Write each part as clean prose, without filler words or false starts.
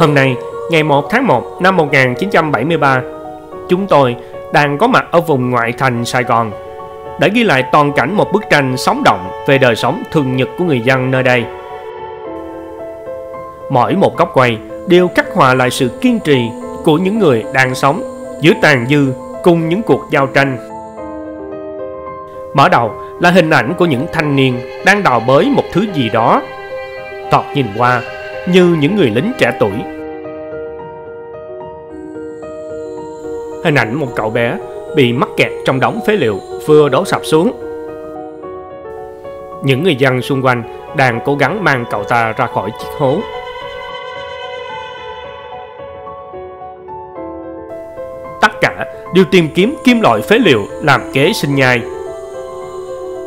Hôm nay, ngày 1 tháng 1 năm 1973, chúng tôi đang có mặt ở vùng ngoại thành Sài Gòn để ghi lại toàn cảnh một bức tranh sống động về đời sống thường nhật của người dân nơi đây. Mỗi một góc quay đều khắc họa lại sự kiên trì của những người đang sống giữa tàn dư cùng những cuộc giao tranh. Mở đầu là hình ảnh của những thanh niên đang đào bới một thứ gì đó, thoạt nhìn qua như những người lính trẻ tuổi. Hình ảnh một cậu bé bị mắc kẹt trong đống phế liệu vừa đổ sập xuống. Những người dân xung quanh đang cố gắng mang cậu ta ra khỏi chiếc hố. Tất cả đều tìm kiếm kim loại phế liệu làm kế sinh nhai.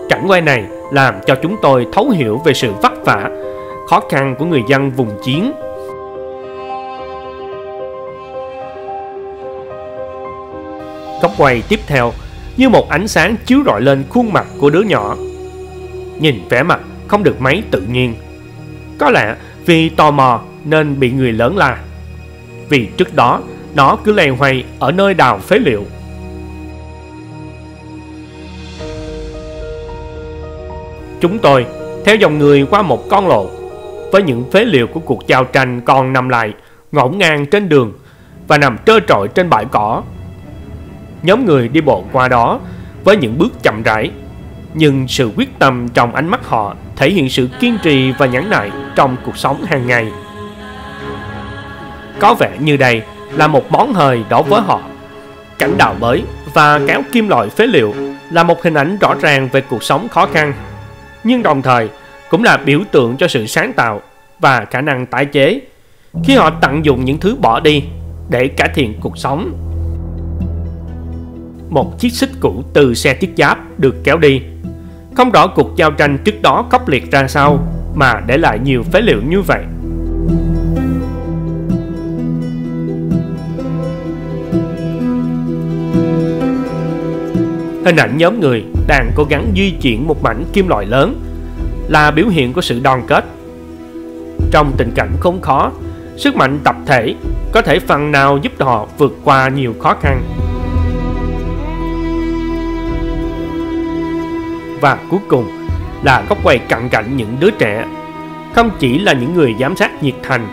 Cảnh quay này làm cho chúng tôi thấu hiểu về sự vất vả, khó khăn của người dân vùng chiến. Góc quay tiếp theo như một ánh sáng chiếu rọi lên khuôn mặt của đứa nhỏ. Nhìn vẻ mặt không được mấy tự nhiên. Có lẽ vì tò mò nên bị người lớn la. Vì trước đó nó cứ lèn hoay ở nơi đào phế liệu. Chúng tôi theo dòng người qua một con lộ với những phế liệu của cuộc giao tranh còn nằm lại ngổn ngang trên đường và nằm trơ trọi trên bãi cỏ. Nhóm người đi bộ qua đó với những bước chậm rãi, nhưng sự quyết tâm trong ánh mắt họ thể hiện sự kiên trì và nhẫn nại trong cuộc sống hàng ngày. Có vẻ như đây là một món hời đối với họ. Cảnh đào bới và kéo kim loại phế liệu là một hình ảnh rõ ràng về cuộc sống khó khăn, nhưng đồng thời cũng là biểu tượng cho sự sáng tạo và khả năng tái chế khi họ tận dụng những thứ bỏ đi để cải thiện cuộc sống. Một chiếc xích cũ từ xe thiết giáp được kéo đi. Không rõ cuộc giao tranh trước đó khốc liệt ra sao mà để lại nhiều phế liệu như vậy. Hình ảnh nhóm người đang cố gắng di chuyển một mảnh kim loại lớn là biểu hiện của sự đoàn kết. Trong tình cảnh khốn khó, sức mạnh tập thể có thể phần nào giúp họ vượt qua nhiều khó khăn. Và cuối cùng là góc quay cận cảnh những đứa trẻ. Không chỉ là những người giám sát nhiệt thành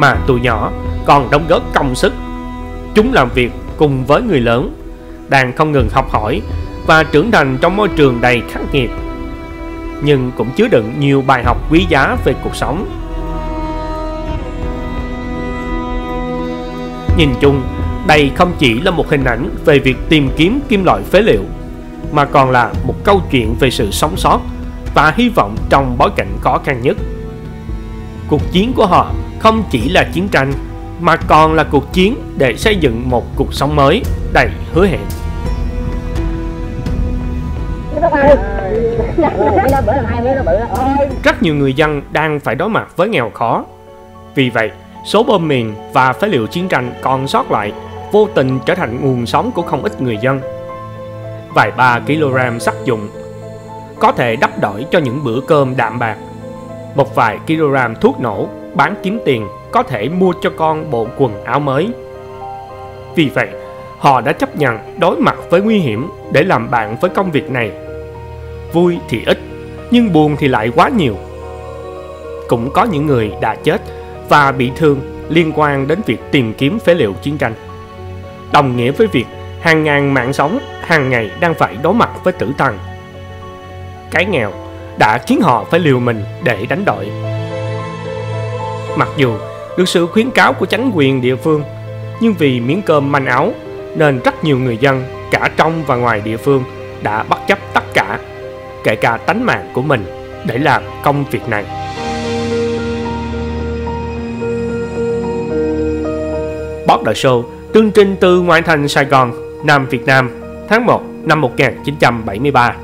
mà tụi nhỏ còn đóng góp công sức. Chúng làm việc cùng với người lớn, đang không ngừng học hỏi và trưởng thành trong môi trường đầy khắc nghiệt, nhưng cũng chứa đựng nhiều bài học quý giá về cuộc sống. Nhìn chung, đây không chỉ là một hình ảnh về việc tìm kiếm kim loại phế liệu, mà còn là một câu chuyện về sự sống sót và hy vọng trong bối cảnh khó khăn nhất. Cuộc chiến của họ không chỉ là chiến tranh, mà còn là cuộc chiến để xây dựng một cuộc sống mới đầy hứa hẹn. Rất nhiều người dân đang phải đối mặt với nghèo khó. Vì vậy, số bom mìn và phế liệu chiến tranh còn sót lại vô tình trở thành nguồn sống của không ít người dân. Vài ba kg sắt dụng có thể đắp đổi cho những bữa cơm đạm bạc. Một vài kg thuốc nổ bán kiếm tiền có thể mua cho con bộ quần áo mới. Vì vậy, họ đã chấp nhận đối mặt với nguy hiểm để làm bạn với công việc này. Vui thì ít, nhưng buồn thì lại quá nhiều. Cũng có những người đã chết và bị thương liên quan đến việc tìm kiếm phế liệu chiến tranh. Đồng nghĩa với việc hàng ngàn mạng sống hàng ngày đang phải đối mặt với tử thần. Cái nghèo đã khiến họ phải liều mình để đánh đổi. Mặc dù được sự khuyến cáo của chính quyền địa phương, nhưng vì miếng cơm manh áo nên rất nhiều người dân cả trong và ngoài địa phương đã bất chấp tất cả, kể cả tánh mạng của mình, để làm công việc này. Bóp Đời Show, chương trình từ ngoại thành Sài Gòn, Nam Việt Nam, tháng 1 năm 1973.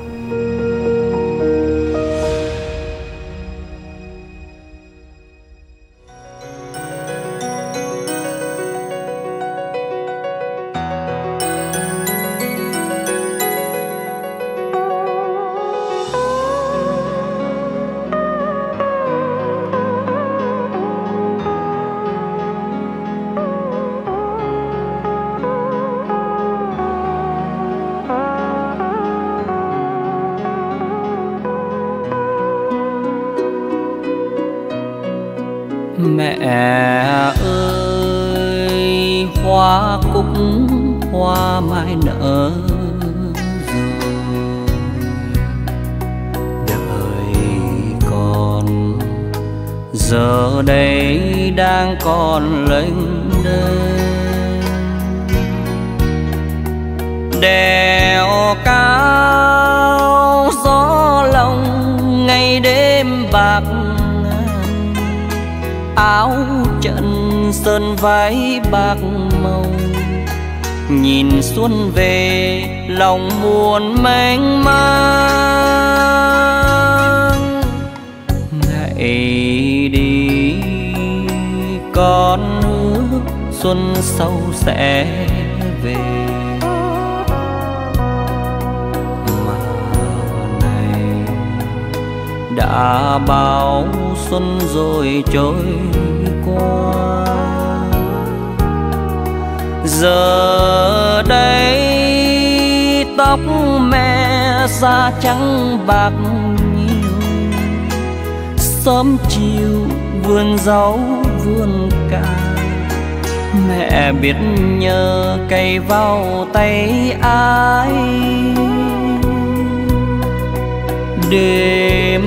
Mẹ ơi, hoa cúc hoa mai nở rồi, đời còn giờ đây đang còn lênh đênh. Đèo cao gió lòng ngày đêm bạc ngàn, áo trận sơn váy bạc màu, nhìn xuân về lòng buồn mênh mang. Ngày đi con nước xuân sau sẽ về, mà này đã bao xuân rồi trôi qua. Giờ đây tóc mẹ da trắng bạc nhiều, sớm chiều vườn rau vườn cà, mẹ biết nhờ cây vào tay ai. Đêm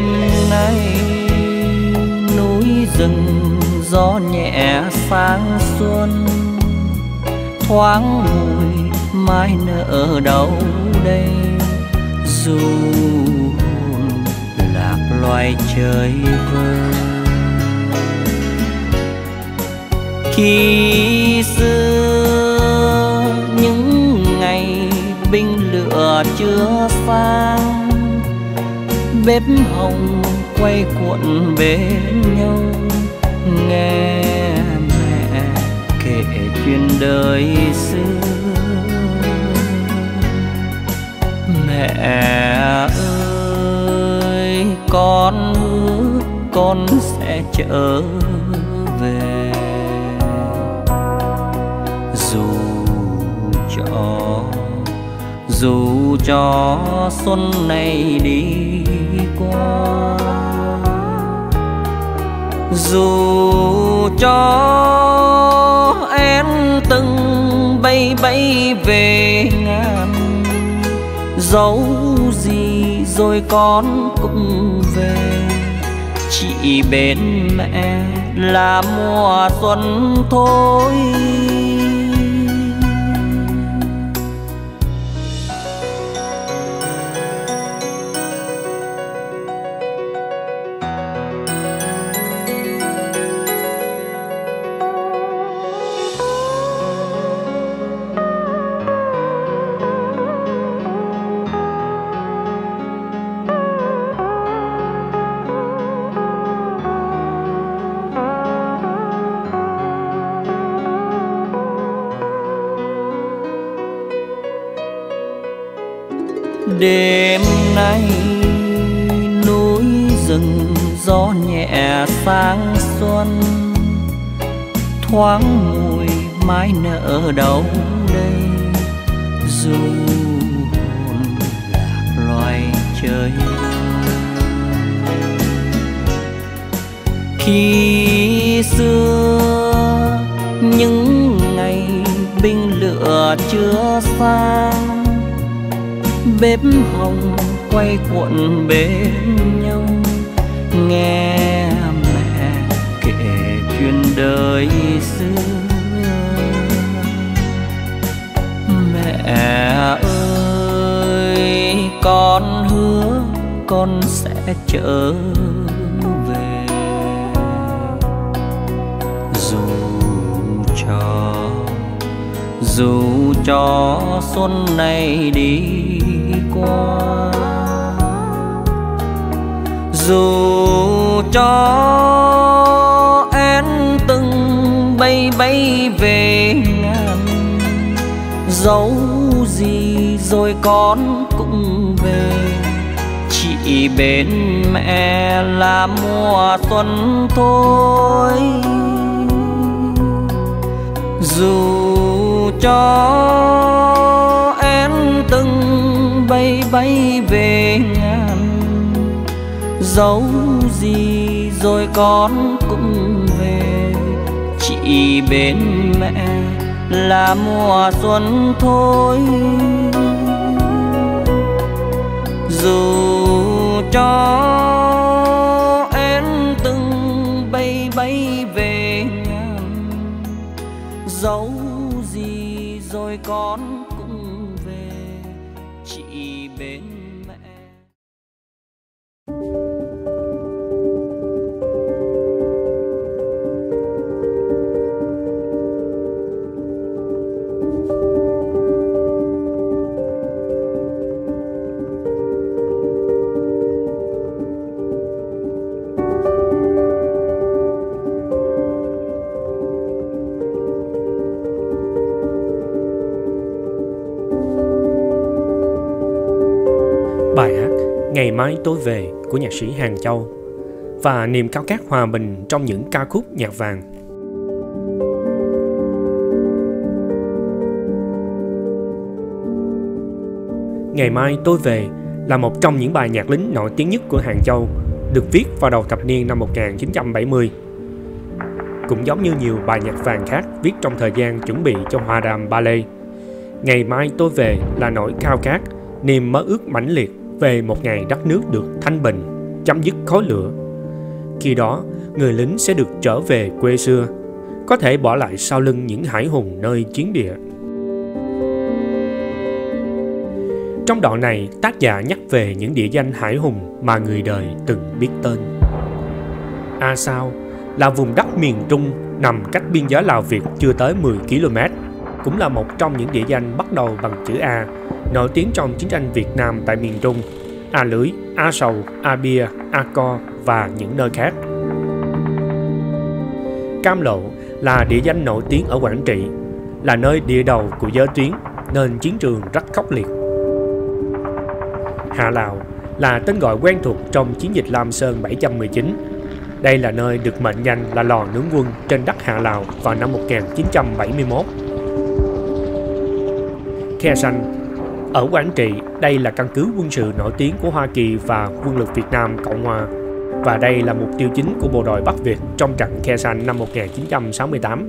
nay núi rừng gió nhẹ sáng xuân, thoáng mùi mai nở đâu đây, dù hồn lạc loài trời vơi. Khi xưa những ngày binh lửa chưa sang, bếp hồng quay cuộn bên nhau, nghe chuyện đời xưa. Mẹ ơi, con hứa con sẽ trở về, dù cho xuân này đi qua, dù cho em từng bay về ngàn, dẫu gì rồi con cũng về, chỉ bên mẹ là mùa xuân thôi. Đêm nay núi rừng gió nhẹ sáng xuân, thoáng mùi mai nở đâu đây, dù hồn lạc loài trời. Khi xưa những ngày binh lửa chưa sang, bếp hồng quay cuộn bên nhau, nghe mẹ kể chuyện đời xưa. Mẹ ơi, con hứa con sẽ trở về, dù cho xuân này đi qua, dù cho én từng bay về ngàn, dẫu gì rồi con cũng về, chỉ bên mẹ là mùa xuân thôi. Dù cho em từng bay về ngàn, dấu gì rồi con cũng về, chỉ bên mẹ là mùa xuân thôi. Dù cho em từng bay bay về nhà, dấu gì rồi con cũng về, chỉ bên mẹ. Bài hát Ngày Mai Tôi Về của nhạc sĩ Hàn Châu và niềm khao khát hòa bình trong những ca khúc nhạc vàng. Ngày Mai Tôi Về là một trong những bài nhạc lính nổi tiếng nhất của Hàn Châu, được viết vào đầu thập niên năm 1970. Cũng giống như nhiều bài nhạc vàng khác viết trong thời gian chuẩn bị cho Hoa Đàm Ballet, Ngày Mai Tôi Về là nỗi khao khát, niềm mơ ước mãnh liệt về một ngày đất nước được thanh bình, chấm dứt khói lửa. Khi đó, người lính sẽ được trở về quê xưa, có thể bỏ lại sau lưng những hải hùng nơi chiến địa. Trong đoạn này, tác giả nhắc về những địa danh hải hùng mà người đời từng biết tên. A Sao là vùng đất miền Trung nằm cách biên giới Lào Việt chưa tới 10 km, cũng là một trong những địa danh bắt đầu bằng chữ A, nổi tiếng trong chiến tranh Việt Nam tại miền Trung, A Lưới, A Sầu, A Bia, A Co và những nơi khác. Cam Lộ là địa danh nổi tiếng ở Quảng Trị, là nơi địa đầu của giới tuyến nên chiến trường rất khốc liệt. Hạ Lào là tên gọi quen thuộc trong chiến dịch Lam Sơn 719. Đây là nơi được mệnh danh là lò nướng quân trên đất Hạ Lào vào năm 1971. Khe Sanh ở Quảng Trị, đây là căn cứ quân sự nổi tiếng của Hoa Kỳ và quân lực Việt Nam Cộng Hòa, và đây là mục tiêu chính của bộ đội Bắc Việt trong trận Khe Sanh năm 1968.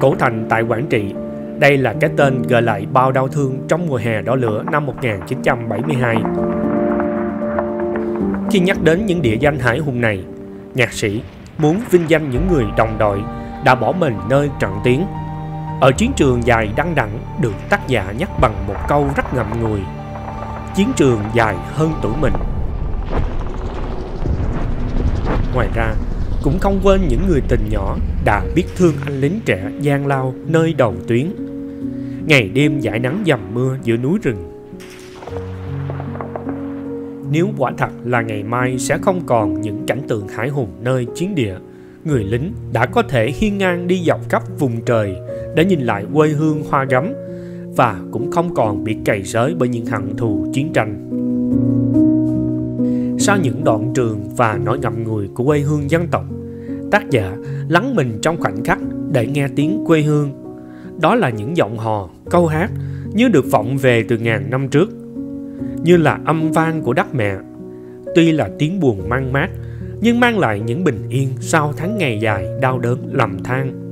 Cổ Thành tại Quảng Trị, đây là cái tên gợi lại bao đau thương trong mùa hè đỏ lửa năm 1972. Khi nhắc đến những địa danh hải hùng này, nhạc sĩ muốn vinh danh những người đồng đội đã bỏ mình nơi trận tuyến. Ở chiến trường dài đăng đẳng được tác giả nhắc bằng một câu rất ngậm ngùi: chiến trường dài hơn tuổi mình. Ngoài ra, cũng không quên những người tình nhỏ đã biết thương anh lính trẻ gian lao nơi đầu tuyến, ngày đêm dãi nắng dầm mưa giữa núi rừng. Nếu quả thật là ngày mai sẽ không còn những cảnh tượng hải hùng nơi chiến địa, người lính đã có thể hiên ngang đi dọc khắp vùng trời để nhìn lại quê hương hoa gấm, và cũng không còn bị cày xới bởi những hận thù chiến tranh. Sau những đoạn trường và nỗi ngậm ngùi của quê hương dân tộc, tác giả lắng mình trong khoảnh khắc để nghe tiếng quê hương. Đó là những giọng hò, câu hát như được vọng về từ ngàn năm trước, như là âm vang của đất mẹ. Tuy là tiếng buồn mang mát, nhưng mang lại những bình yên sau tháng ngày dài đau đớn lầm than.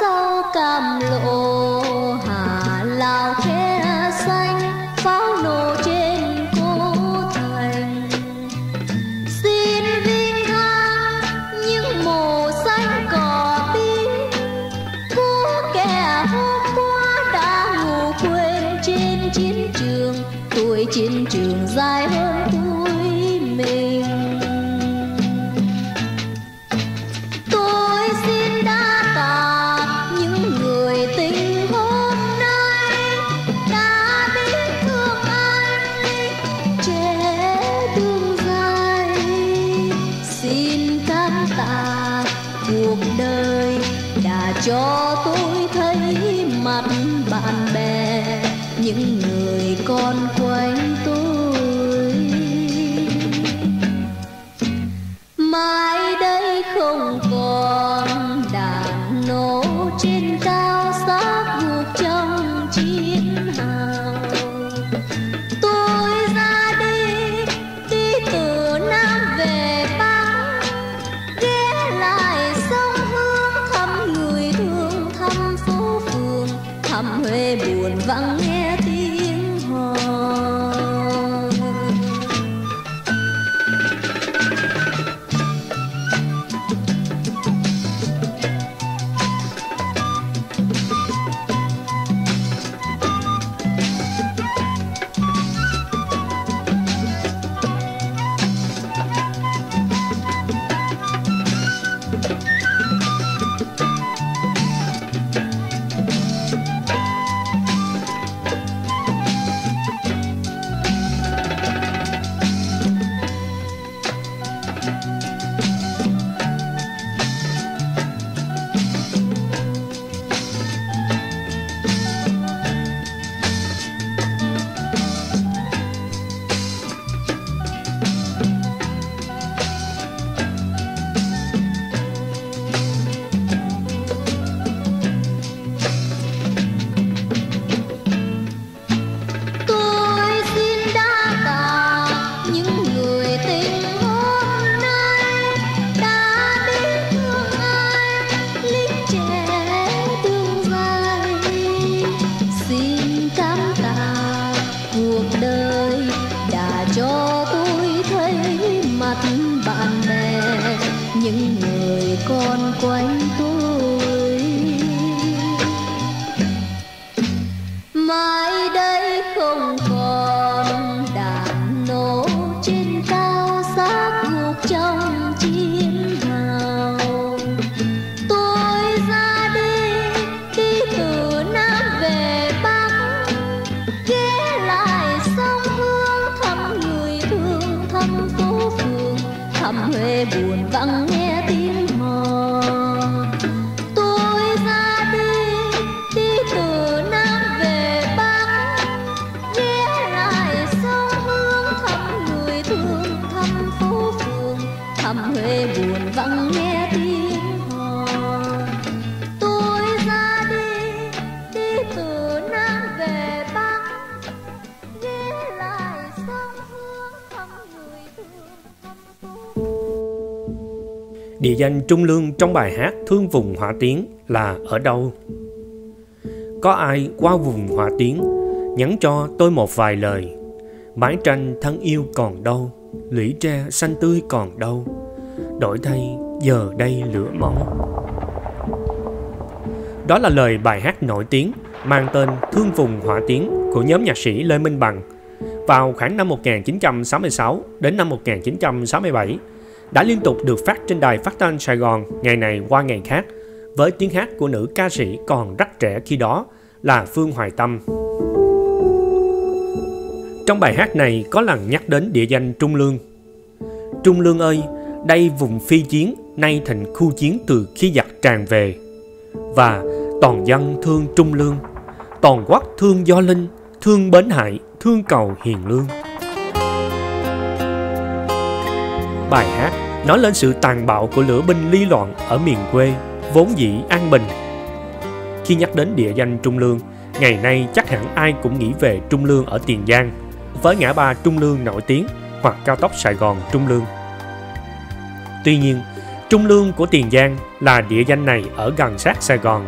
sau Cam Lộ, Hạ Lào, Khe Sanh, pháo nổ trên Cổ thành. Xin vinh thang những màu xanh cỏ biếc, cứu kẻ hôm qua đã ngủ quên trên chiến trường. Tuổi chiến trường dài hơn tuổi mình. Cho tôi thấy mặt bạn bè, những người con quanh tôi. Mai đây không còn đạn nổ trên cao, xác gục trong chiến hào. Tôi ra đi, đi từ Nam về Bắc, ghé lại sông Hương thăm người thương, thăm phố phường, thăm Huế buồn vắng nghe tiếng hò. Địa danh Trung Lương trong bài hát Thương Vùng Hỏa Tiến là ở đâu? Có ai qua vùng Hỏa Tiến, nhắn cho tôi một vài lời. Mái tranh thân yêu còn đâu, lũy tre xanh tươi còn đâu, đổi thay giờ đây lửa máu. Đó là lời bài hát nổi tiếng mang tên Thương Vùng Hỏa Tiến của nhóm nhạc sĩ Lê Minh Bằng. Vào khoảng năm 1966 đến năm 1967, đã liên tục được phát trên đài phát thanh Sài Gòn ngày này qua ngày khác, với tiếng hát của nữ ca sĩ còn rất trẻ khi đó là Phương Hoài Tâm. Trong bài hát này có lần nhắc đến địa danh Trung Lương. Trung Lương ơi, đây vùng phi chiến, nay thành khu chiến từ khi giặc tràn về. Và toàn dân thương Trung Lương, toàn quốc thương Do Linh, thương Bến Hải, thương cầu Hiền Lương. Bài hát nói lên sự tàn bạo của lửa binh ly loạn ở miền quê vốn dĩ an bình. Khi nhắc đến địa danh Trung Lương, ngày nay chắc hẳn ai cũng nghĩ về Trung Lương ở Tiền Giang, với ngã ba Trung Lương nổi tiếng hoặc cao tốc Sài Gòn Trung Lương. Tuy nhiên, Trung Lương của Tiền Giang là địa danh này ở gần sát Sài Gòn,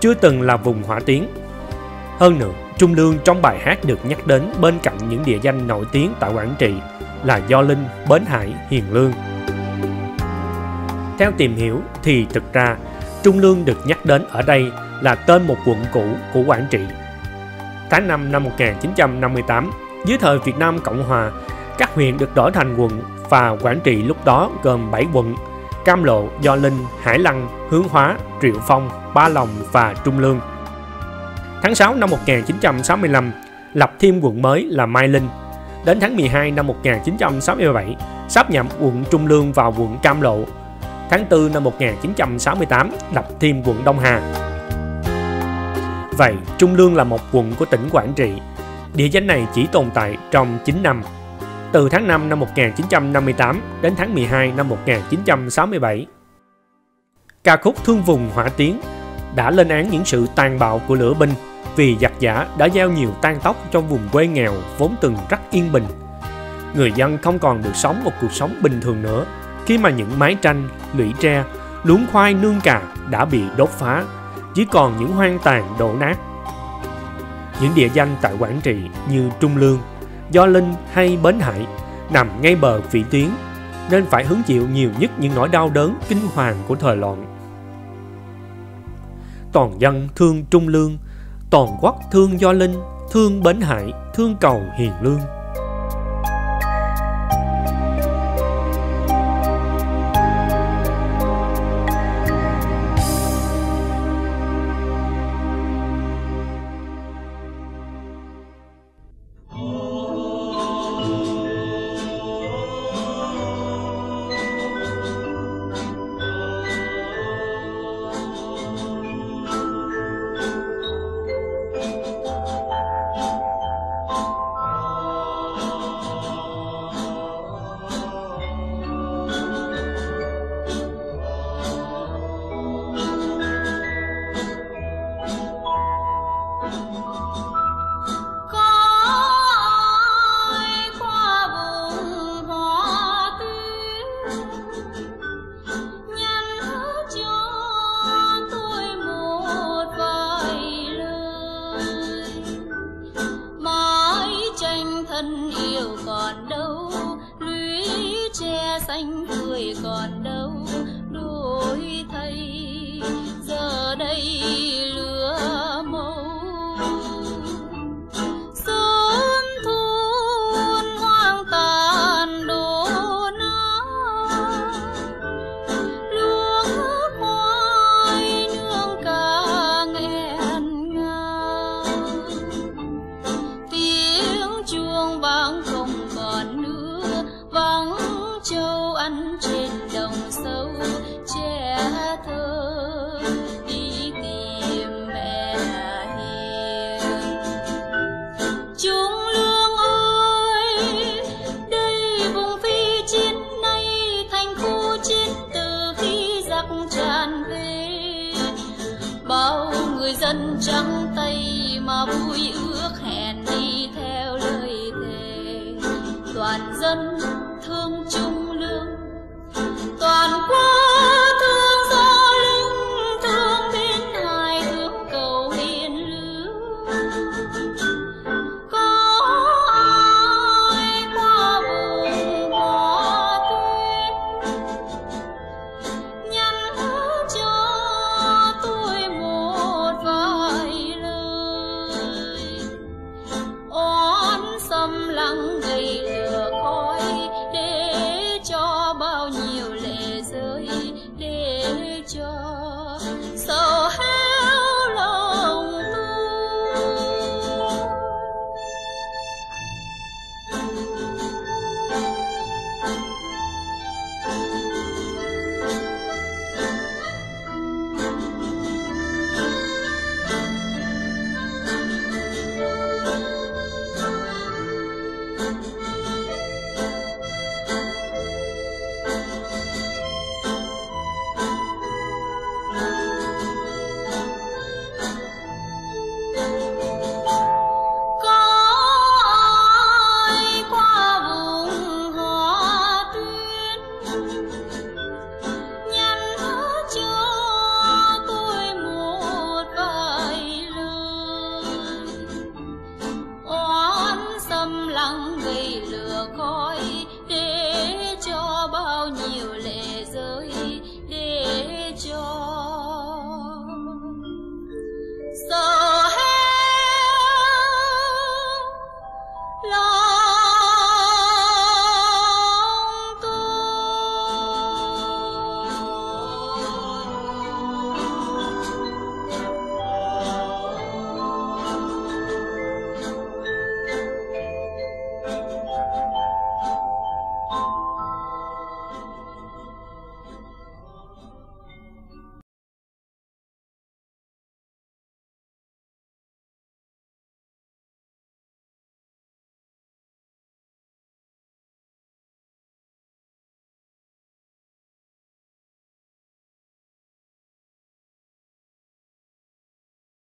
chưa từng là vùng hỏa tiến. Hơn nữa, Trung Lương trong bài hát được nhắc đến bên cạnh những địa danh nổi tiếng tại Quảng Trị là Do Linh, Bến Hải, Hiền Lương. Theo tìm hiểu thì thực ra Trung Lương được nhắc đến ở đây là tên một quận cũ của Quảng Trị. Tháng 5 năm 1958, dưới thời Việt Nam Cộng Hòa, các huyện được đổi thành quận và Quảng Trị lúc đó gồm 7 quận: Cam Lộ, Do Linh, Hải Lăng, Hướng Hóa, Triệu Phong, Ba Lòng và Trung Lương. Tháng 6 năm 1965, lập thêm quận mới là Mai Linh. Đến tháng 12 năm 1967, sáp nhập quận Trung Lương vào quận Cam Lộ. Tháng 4 năm 1968, lập thêm quận Đông Hà. Vậy, Trung Lương là một quận của tỉnh Quảng Trị. Địa danh này chỉ tồn tại trong 9 năm. Từ tháng 5 năm 1958 đến tháng 12 năm 1967. Ca khúc Thương Vùng Hỏa Tiến đã lên án những sự tàn bạo của lửa binh vì giặc giã đã gieo nhiều tang tóc trong vùng quê nghèo vốn từng rất yên bình. Người dân không còn được sống một cuộc sống bình thường nữa khi mà những mái tranh, lũy tre, luống khoai nương cà đã bị đốt phá, chỉ còn những hoang tàn đổ nát. Những địa danh tại Quảng Trị như Trung Lương, Do Linh hay Bến Hải nằm ngay bờ vĩ tuyến nên phải hứng chịu nhiều nhất những nỗi đau đớn kinh hoàng của thời loạn. Toàn dân thương Trung Lương, toàn quốc thương Do Linh, thương Bến Hải, thương cầu Hiền Lương. Bao người dân trắng tay mà vui ước.